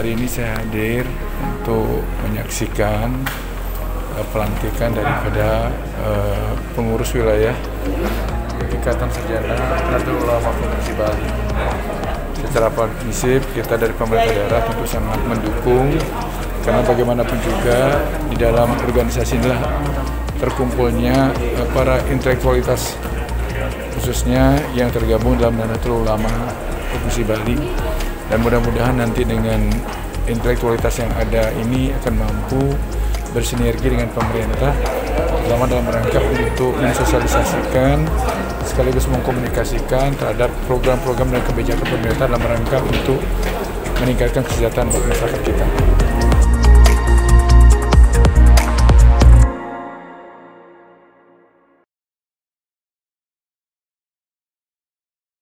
Hari ini saya hadir untuk menyaksikan pelantikan daripada pengurus wilayah Ikatan Sarjana Nahdlatul Ulama Provinsi Bali. Secara prinsip kita dari pemerintah daerah tentu sangat mendukung, karena bagaimanapun juga di dalam organisasi inilah terkumpulnya para intelektualitas khususnya yang tergabung dalam Nahdlatul Ulama Provinsi Bali, dan mudah-mudahan nanti dengan intelektualitas yang ada ini akan mampu bersinergi dengan pemerintah, terutama dalam rangka untuk mensosialisasikan sekaligus mengkomunikasikan terhadap program-program dan kebijakan pemerintah dalam rangka untuk meningkatkan kesejahteraan bagi masyarakat kita.